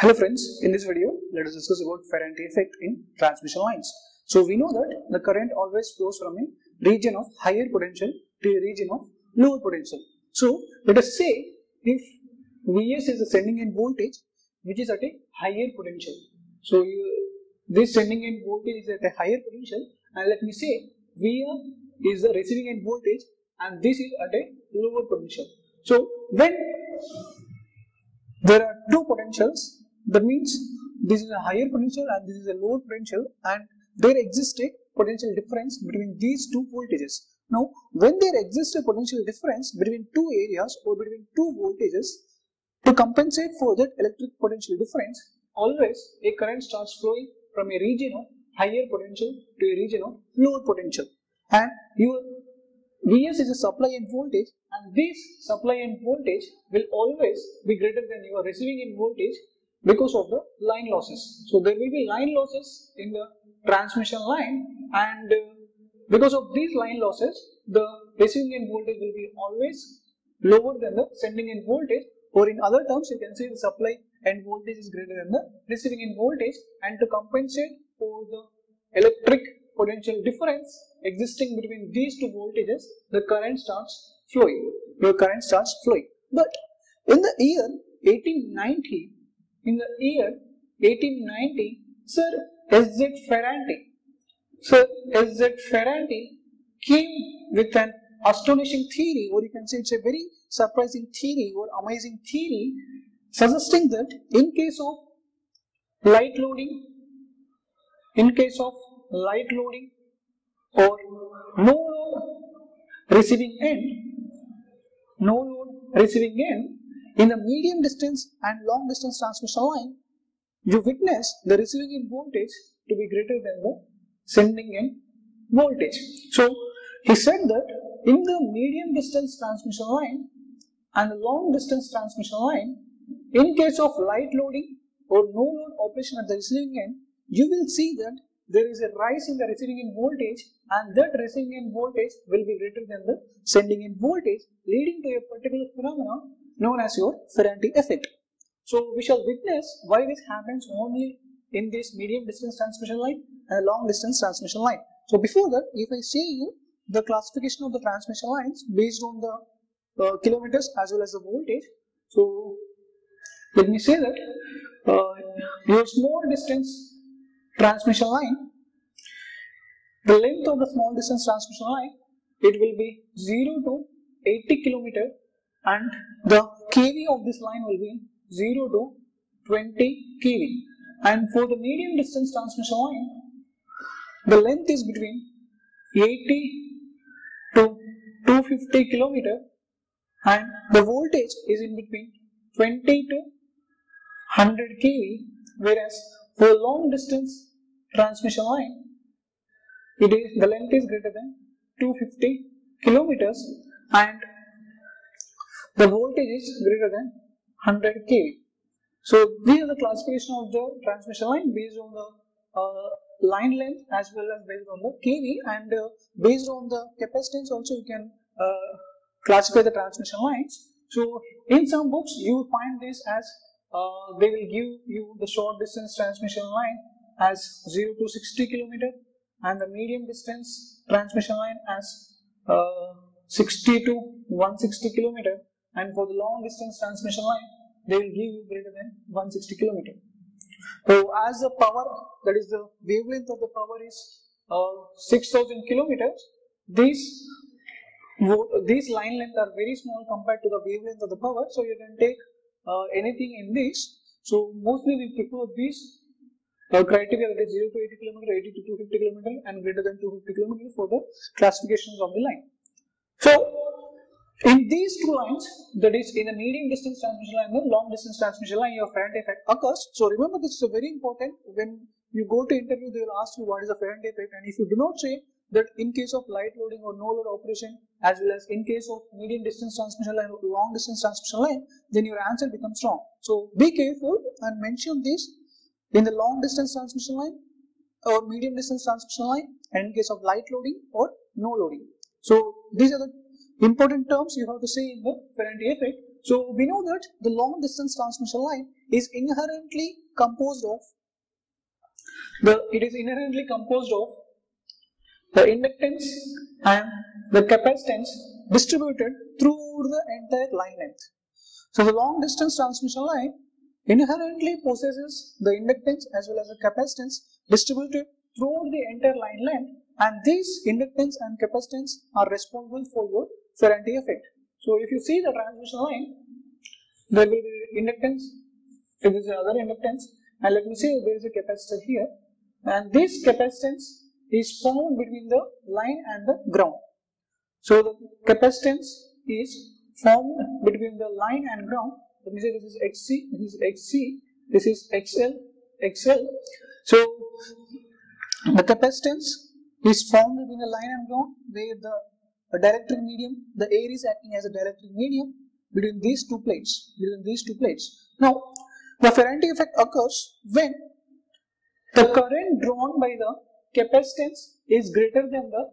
Hello friends, in this video let us discuss about Ferranti effect in transmission lines. So we know that the current always flows from a region of higher potential to a region of lower potential. So let us say if Vs is the sending end voltage which is at a higher potential. So this sending end voltage is at a higher potential, and let me say Vr is the receiving end voltage and this is at a lower potential. So when there are two potentials, that means this is a higher potential and this is a lower potential, and there exists a potential difference between these two voltages. Now when there exists a potential difference between two areas or between two voltages, to compensate for that electric potential difference, always a current starts flowing from a region of higher potential to a region of lower potential, and your Vs is a supply end voltage, and this supply end voltage will always be greater than your receiving end voltage because of the line losses. So there will be line losses in the transmission line, and because of these line losses the receiving end voltage will be always lower than the sending end voltage, or in other terms you can say the supply end voltage is greater than the receiving end voltage, and to compensate for the electric potential difference existing between these two voltages, the current starts flowing. Your current starts flowing. But in the year 1890, Sir S.Z. Ferranti, came with an astonishing theory, or you can say it's a very surprising theory or amazing theory, suggesting that in case of light loading, or no load receiving end, in the medium distance and long distance transmission line, you witness the receiving end voltage to be greater than the sending end voltage. So he said that in the medium distance transmission line and the long distance transmission line, in case of light loading or no load operation at the receiving end, you will see that there is a rise in the receiving end voltage, and that receiving end voltage will be greater than the sending end voltage, leading to a particular phenomenon known as your Ferranti effect. So we shall witness why this happens only in this medium distance transmission line and long distance transmission line. So before that, if I say you the classification of the transmission lines based on the kilometers as well as the voltage, so let me say that your small distance transmission line, the length of the small distance transmission line, it will be 0 to 80 km, and the kV of this line will be 0 to 20 kV. And for the medium distance transmission line, the length is between 80 to 250 km, and the voltage is in between 20 to 100 kV, whereas for long distance transmission line, it is the length is greater than 250 kilometers and the voltage is greater than 100 kV. So these are the classification of the transmission line based on the line length as well as based on the kV, and based on the capacitance also you can classify the transmission lines. So in some books you will find this as they will give you the short distance transmission line as 0 to 60 km and the medium distance transmission line as 60 to 160 km, and for the long distance transmission line they will give you greater than 160 km. So as the power, that is the wavelength of the power is 6000 km, these line lengths are very small compared to the wavelength of the power, so you can take anything in this. So mostly we prefer these criteria, that is 0 to 80 km, 80 to 250 km and greater than 250 km for the classifications of the line. So in these two lines, that is in the medium distance transmission line and the long distance transmission line, your Ferranti effect occurs. So remember, this is very important. When you go to interview, they will ask you what is the Ferranti effect, and if you do not say that in case of light loading or no load operation as well as in case of medium distance transmission line or long distance transmission line, then your answer becomes wrong. So be careful and mention this in the long distance transmission line or medium distance transmission line, and in case of light loading or no loading. So these are the important terms you have to say in the Ferranti effect. So we know that the long distance transmission line is inherently composed of the inductance and the capacitance distributed through the entire line length. So the long distance transmission line inherently possesses the inductance as well as the capacitance distributed through the entire line length, and these inductance and capacitance are responsible for your Ferranti effect. So if you see the transmission line, there will be inductance, it is another inductance, and let me say there is a capacitor here, and this capacitance is found between the line and the ground. So the capacitance is formed between the line and ground. Let me say this is XC, this is XC, this is XL, XL. So the capacitance is formed between the line and ground, where the directing medium, the air is acting as a directing medium between these two plates, Now the Ferranti effect occurs when the current drawn by the capacitance is greater than the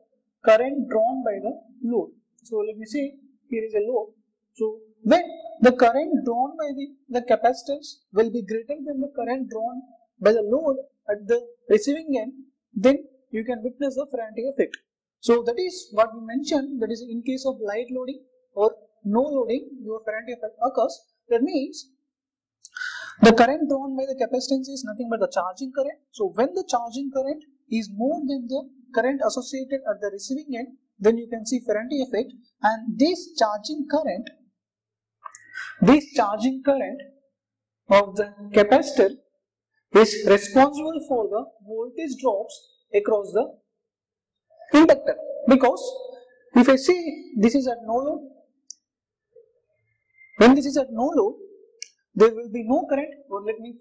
current drawn by the load. So let me say here is a load. So when the current drawn by the capacitance will be greater than the current drawn by the load at the receiving end, then you can witness the Ferranti effect. So that is what we mentioned, that is in case of light loading or no loading, your Ferranti effect occurs. That means the current drawn by the capacitance is nothing but the charging current. So when the charging current is more than the current associated at the receiving end, then you can see Ferranti effect, and this charging current of the capacitor is responsible for the voltage drops across the inductor. Because if I say this is at no load, when this is at no load, there will be no current, or let me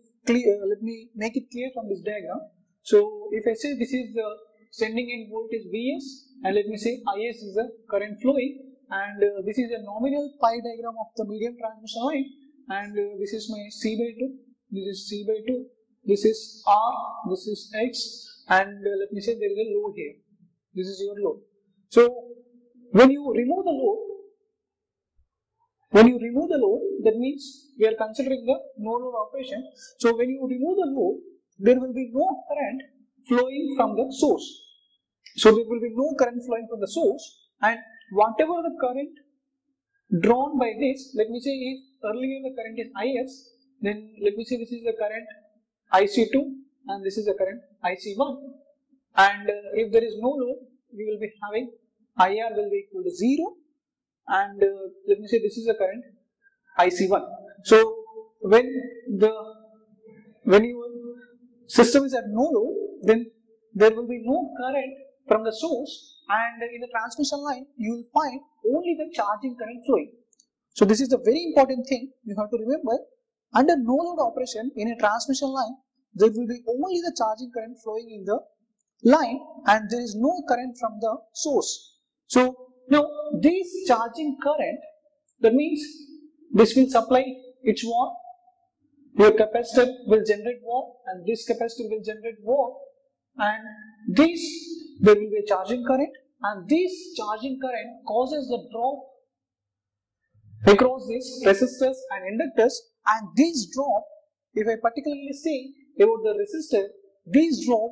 make it clear from this diagram. So if I say this is the sending end voltage Vs, and let me say Is is the current flowing, and this is a nominal pi diagram of the medium transmission line, and this is my C by 2, this is C by 2, this is R, this is X, and let me say there is a load here, this is your load. So when you remove the load, that means we are considering the no load operation. So when you remove the load, there will be no current flowing from the source. So there will be no current flowing from the source, and whatever the current drawn by this, let me say if earlier the current is Is, then let me say this is the current IC2 and this is the current IC1, and if there is no load, we will be having IR will be equal to 0, and let me say this is the current IC1. So when your system is at no load, then there will be no current from the source, and in the transmission line you will find only the charging current flowing. So this is the very important thing you have to remember. Under no load operation in a transmission line, there will be only the charging current flowing in the line, and there is no current from the source. So now this charging current, that means this will supply its work. Your capacitor will generate work, and this capacitor will generate work, and this there will be a charging current, and this charging current causes the drop across these resistors and inductors, and this drop, if I particularly say about the resistor, this drop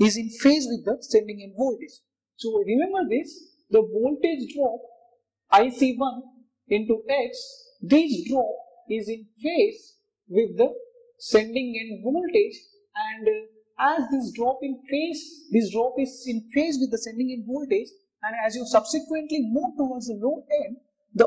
is in phase with the sending end voltage. So remember this, the voltage drop IC1 into X, this drop is in phase with the sending end voltage, and as this drop is in phase with the sending end voltage, and as you subsequently move towards the load end,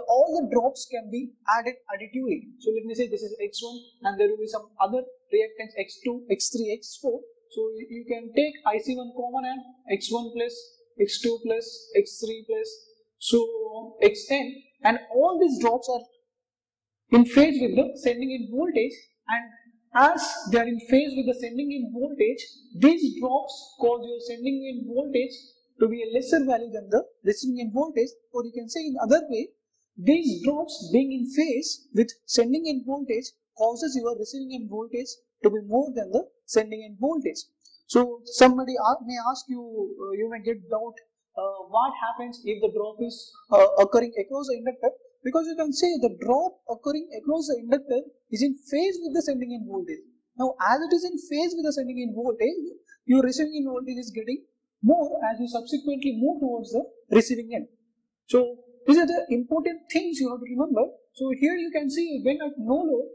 all the drops can be added additively. So let me say this is X1, and there will be some other reactants X2, X3, X4. So you can take IC1 common and X1 plus, X2 plus, X3 plus, so on, Xn, and all these drops are in phase with the sending end voltage, and as they are in phase with the sending end voltage, these drops cause your sending end voltage to be a lesser value than the receiving end voltage, or you can say in other way, these drops being in phase with sending end voltage causes your receiving end voltage to be more than the sending end voltage. So somebody may ask you, you may get doubt, what happens if the drop is occurring across the inductor? because you can see the drop occurring across the inductor is in phase with the sending in voltage. Now, as it is in phase with the sending in voltage, your receiving in voltage is getting more as you subsequently move towards the receiving end. So, these are the important things you have to remember. So, here you can see when at no load,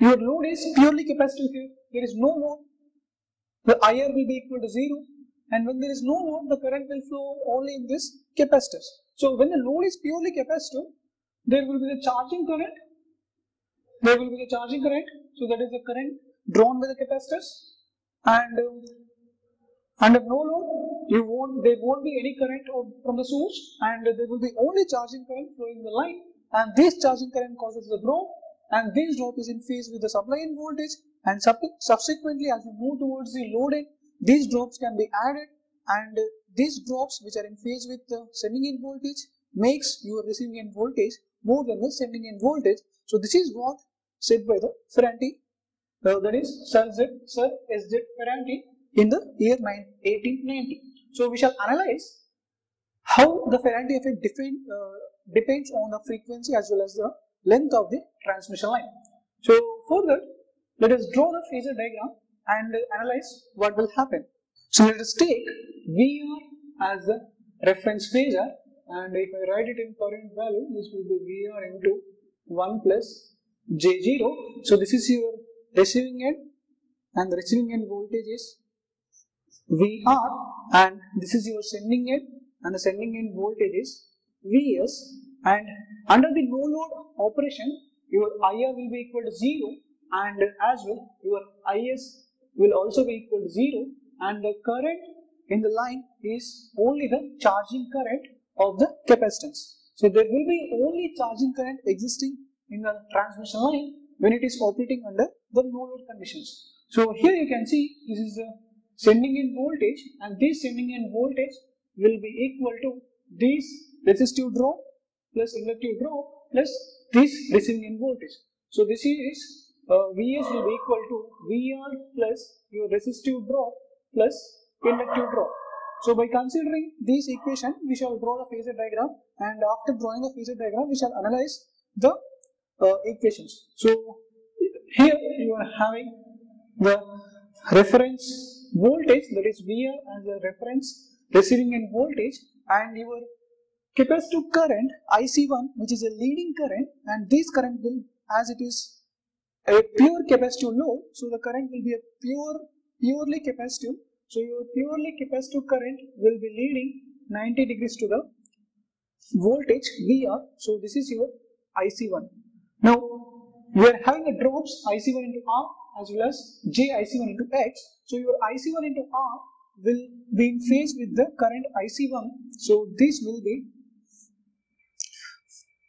your load is purely capacitive here, there is no load, the IR will be equal to 0, and when there is no load, the current will flow only in this capacitors. So, when the load is purely capacitive, there will be the charging current, so that is the current drawn by the capacitors, and under no load, there won't be any current from the source, and there will be only charging current flowing the line, and this charging current causes the drop, and this drop is in phase with the supply in voltage, and subsequently as you move towards the load end, these drops can be added, and these drops which are in phase with the sending end voltage makes your receiving end voltage more than the sending end voltage. So this is what said by the Ferranti, that is Sir S.Z. Ferranti in the year 1890. So we shall analyze how the Ferranti effect depends on the frequency as well as the length of the transmission line. So for that, let us draw the phasor diagram and analyze what will happen. So let us take VR as the reference phasor, and if I write it in current value, this will be VR into 1 plus J0. So this is your receiving end, and the receiving end voltage is VR, and this is your sending end, and the sending end voltage is Vs, and under the no load operation, your IR will be equal to 0, and as well your Is will also be equal to 0, and the current in the line is only the charging current of the capacitance. So there will be only charging current existing in the transmission line when it is operating under the no load conditions. So here you can see this is the sending end voltage, and this sending end voltage will be equal to this resistive drop plus inductive drop plus this receiving end voltage. So this is Vs will be equal to VR plus your resistive drop plus inductive drop. So by considering this equation, we shall draw the phasor diagram, and after drawing the phasor diagram, we shall analyze the equations. So here you are having the reference voltage, that is VR as the reference receiving end voltage, and your capacitive current IC1, which is a leading current, and this current will, as it is a pure capacitive load, so the current will be a purely capacitive. So your purely capacitive current will be leading 90 degrees to the voltage VR. So this is your IC1. Now we are having the drops IC1 into R as well as JIC1 into X. So your IC1 into R will be in phase with the current IC1. So this will be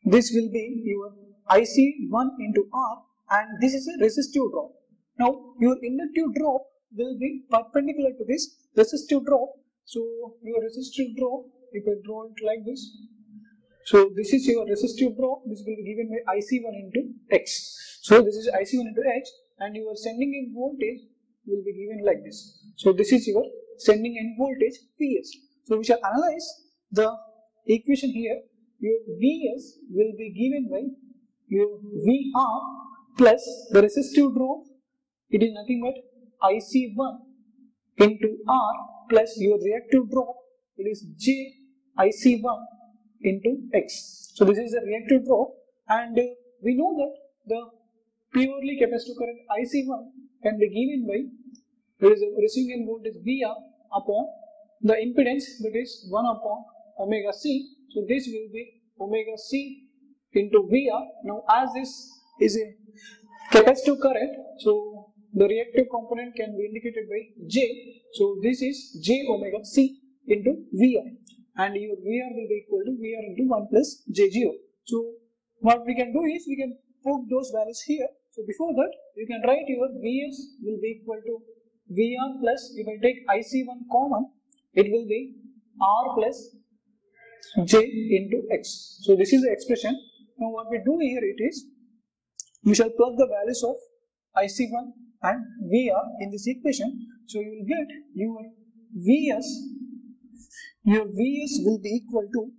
your IC1 into R, and this is a resistive drop. Now your inductive drop will be perpendicular to this resistive drop. So your resistive drop, if I draw it like this, so this is your resistive drop, this will be given by IC1 into X. So this is IC1 into X, and your sending end voltage will be given like this. So this is your sending end voltage Vs. So we shall analyze the equation here. Your Vs will be given by your VR plus the resistive drop, it is nothing but IC1 into R plus your reactive drop, it is J IC1 into X. So this is the reactive drop, and we know that the purely capacitive current IC1 can be given by receiving end voltage VR upon the impedance, that is 1 upon omega C. So this will be omega C into VR. Now as this is a capacitive current, so the reactive component can be indicated by J. So this is J omega C into VR, and your VR will be equal to VR into 1 plus J0. So what we can do is we can put those values here. So before that, you can write your Vs will be equal to VR plus, if I take IC1 common, it will be R plus J into X. So this is the expression. Now what we do here it is, you shall plug the values of IC1 and VR in this equation. So you will get your Vs will be equal to,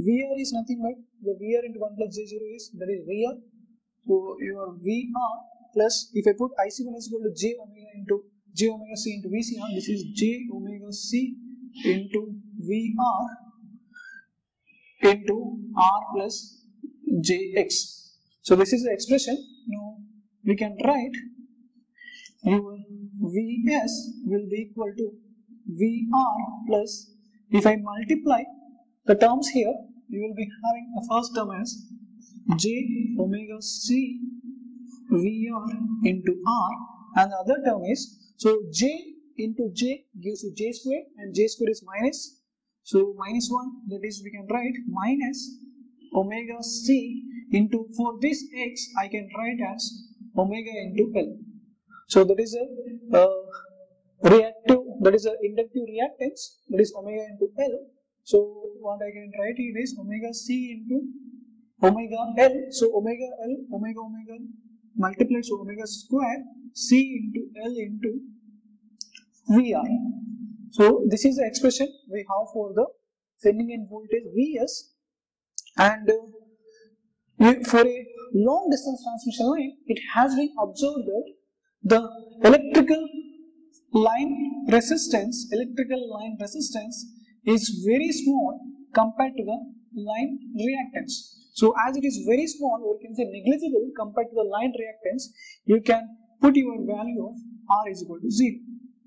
VR is nothing but the VR into 1 plus J0 is, that is VR. So your V0 plus, if I put IC1 is equal to J omega into J omega C into VC1, this is J omega C into VR into R plus JX. So this is the expression. Now we can write your Vs will be equal to VR plus, if I multiply the terms here, you will be having the first term as J omega C VR into R, and the other term is, so J into J gives you J square, and J square is minus, so minus 1, that is we can write minus omega C into, for this X I can write as omega into L. So that is a reactive, that is an inductive reactance, that is omega into L. So what I can write here is omega C into omega L. So omega L, omega omega multiplied, so omega square C into L into VR. So this is the expression we have for the sending end voltage Vs. And for a long distance transmission line, it has been observed that the electrical line resistance is very small compared to the line reactance. So as it is very small, or you can say negligible compared to the line reactance, you can put your value of R is equal to 0.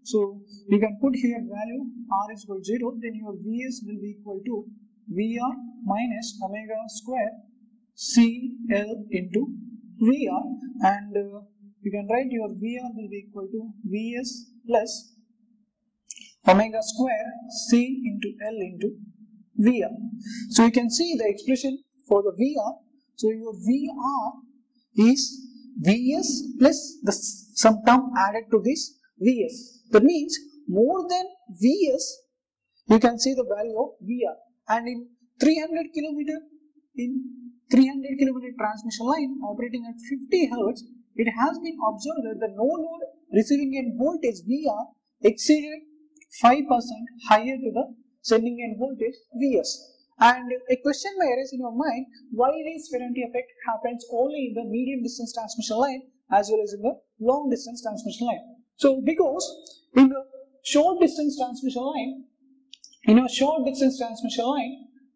So you can put here value R is equal to 0, then your Vs will be equal to VR minus omega square CL into VR, and you can write your VR will be equal to Vs plus omega square C into L into VR. So you can see the expression for the VR. So your VR is Vs plus the some term added to this Vs. That means more than Vs you can see the value of VR. And in 300 kilometer transmission line operating at 50 Hz, it has been observed that the no load receiving end voltage VR exceeded 5% higher to the sending end voltage Vs. And a question may arise in your mind, why this Ferranti effect happens only in the medium distance transmission line as well as in the long distance transmission line? So because in the short distance transmission line,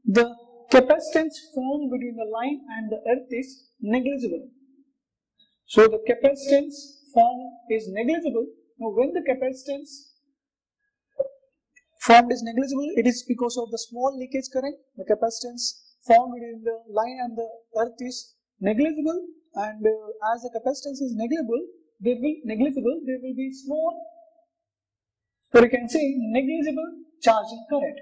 the capacitance formed between the line and the earth is negligible. So the capacitance formed is negligible. Now when the capacitance formed is negligible, it is because of the small leakage current. The capacitance formed between the line and the earth is negligible, and as the capacitance is negligible, there will be small, or you can say negligible charging current.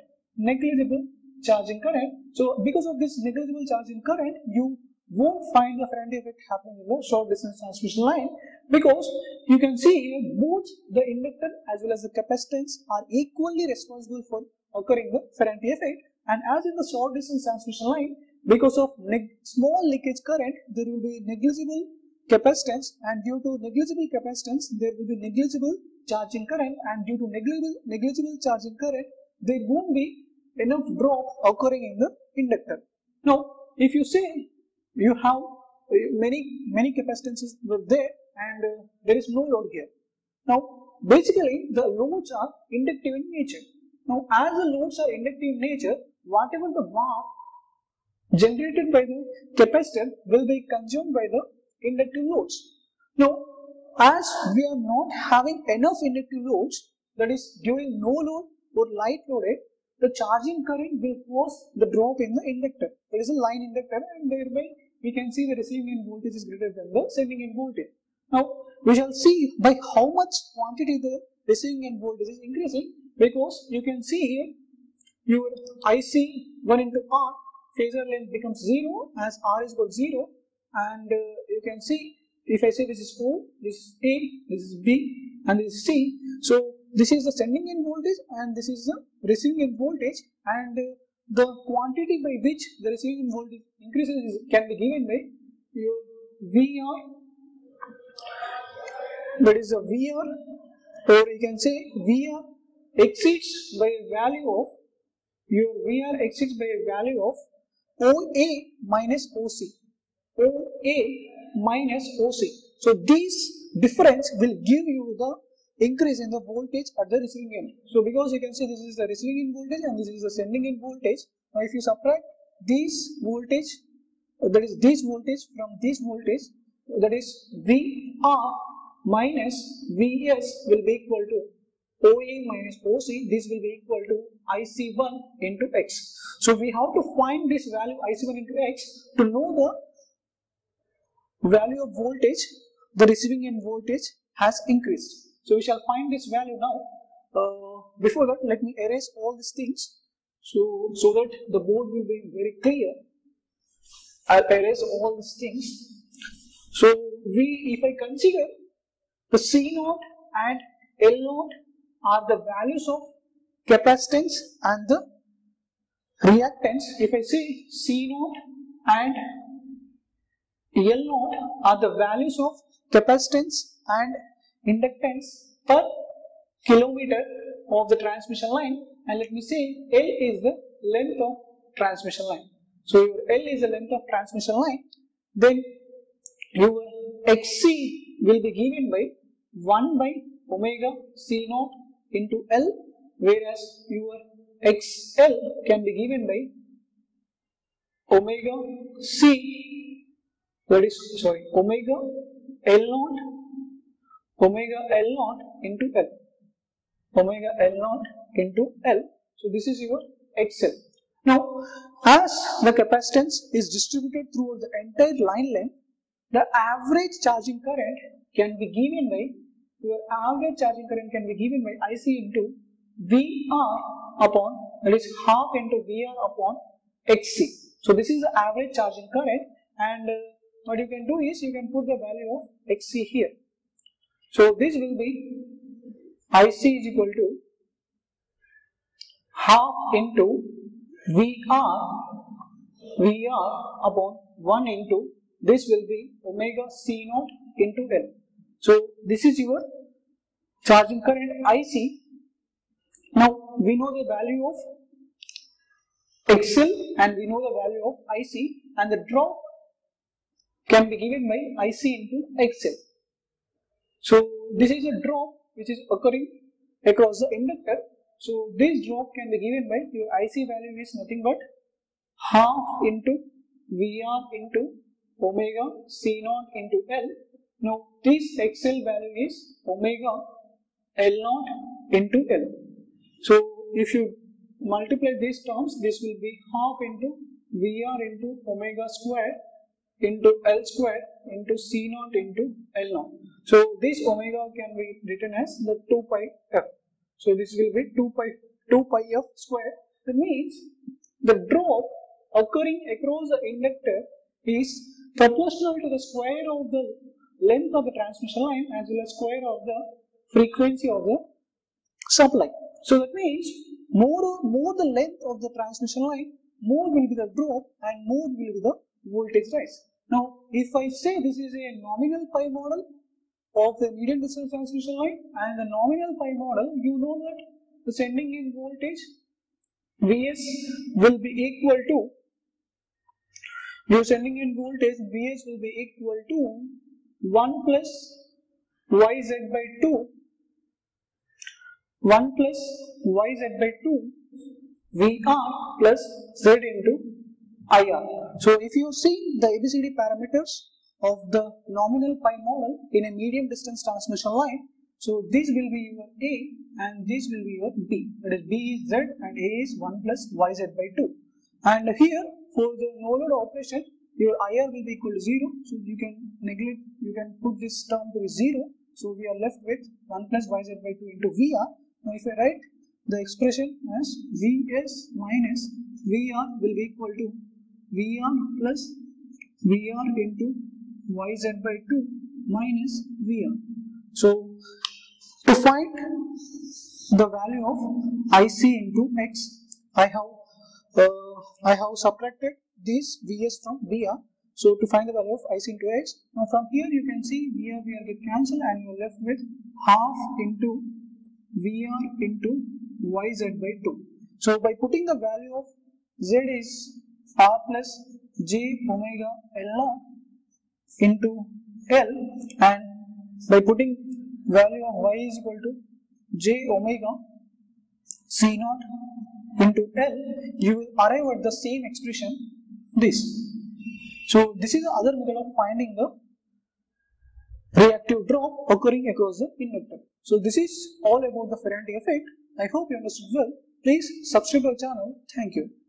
So because of this negligible charging current, you won't find the Ferranti effect happening in the short distance transmission line, because you can see both the inductor as well as the capacitance are equally responsible for occurring the Ferranti effect. And as in the short distance transmission line, because of small leakage current, there will be negligible capacitance, and due to negligible capacitance there will be negligible charging current, and due to negligible charging current there won't be enough drop occurring in the inductor. Now if you say you have many capacitances were there, and there is no load here. Now basically the loads are inductive in nature. Now as the loads are inductive in nature, whatever the work generated by the capacitor will be consumed by the inductive loads. Now as we are not having enough inductive loads, that is during no load or light loaded, the charging current will cause the drop in the inductor. There is a line inductor, and thereby we can see the receiving end voltage is greater than the sending end voltage. Now we shall see by how much quantity the receiving end voltage is increasing, because you can see here your IC1 into R phasor length becomes 0 as R is equal to 0, and you can see if I say this is O, this is A, this is B, and this is C. So this is the sending end voltage and this is the receiving end voltage, and the quantity by which the receiving end voltage increases can be given by your VR, that is a VR, or you can say VR exceeds by a value of OA minus OC. So these difference will give you the increase in the voltage at the receiving end. So because you can see this is the receiving end voltage and this is the sending end voltage. Now if you subtract these voltage, that is this voltage from this voltage, that is VR minus VS will be equal to OA minus OC. This will be equal to IC1 into X. So we have to find this value IC1 into X to know the value of voltage, the receiving end voltage has increased. So we shall find this value now. Before that, let me erase all these things so that the board will be very clear. I'll erase all these things. So if I consider the C0 and L0 are the values of capacitance and the reactance. If I say C0 and L0 are the values of capacitance and inductance per kilometer of the transmission line, and let me say L is the length of transmission line. So L is the length of transmission line, then your XC will be given by 1 by omega C0 into L, whereas your XL can be given by omega C, that is sorry, omega L0 omega L naught into L. So this is your XL. Now as the capacitance is distributed throughout the entire line length, the average charging current can be given by IC into VR upon, that is half into VR upon XC. So this is the average charging current, and what you can do is you can put the value of XC here. So this will be IC is equal to half into VR upon 1 into, this will be omega C0 into L. So this is your charging current IC. Now we know the value of XL and we know the value of IC, and the drop can be given by IC into XL. So this is a drop which is occurring across the inductor. So this drop can be given by your IC value is nothing but half into VR into omega C0 into L. Now this XL value is omega L0 into L. So if you multiply these terms, this will be half into VR into omega square into L square into C0 into L0. So this omega can be written as the 2 pi f. So this will be 2 pi f square. That means the drop occurring across the inductor is proportional to the square of the length of the transmission line as well as square of the frequency of the supply. So that means more the length of the transmission line, more will be the drop and more will be the voltage rise. Now, if I say this is a nominal pi model of the medium distance transmission line, and the nominal pi model, you know that the sending end voltage Vs will be equal to Vs will be equal to 1 plus yz by 2 Vr plus Z into IR. So if you see the ABCD parameters of the nominal pi model in a medium distance transmission line, so this will be your A and this will be your B. That is B is Z and A is 1 plus YZ by 2. And here for the no load operation, your IR will be equal to 0. So you can neglect, you can put this term to be 0. So we are left with 1 plus YZ by 2 into VR. Now if I write the expression as Vs minus VR will be equal to VR plus VR into YZ by 2 minus VR. So to find the value of IC into X, I have subtracted this Vs from VR. So to find the value of IC into X, now from here you can see VR will get cancelled and you are left with half into VR into YZ by 2. So by putting the value of Z is R plus j omega L naught into L, and by putting value of y is equal to j omega C naught into L, you will arrive at the same expression, this. So this is the other method of finding the reactive drop occurring across the inductor. So this is all about the Ferranti effect. I hope you understood well. Please subscribe our channel. Thank you.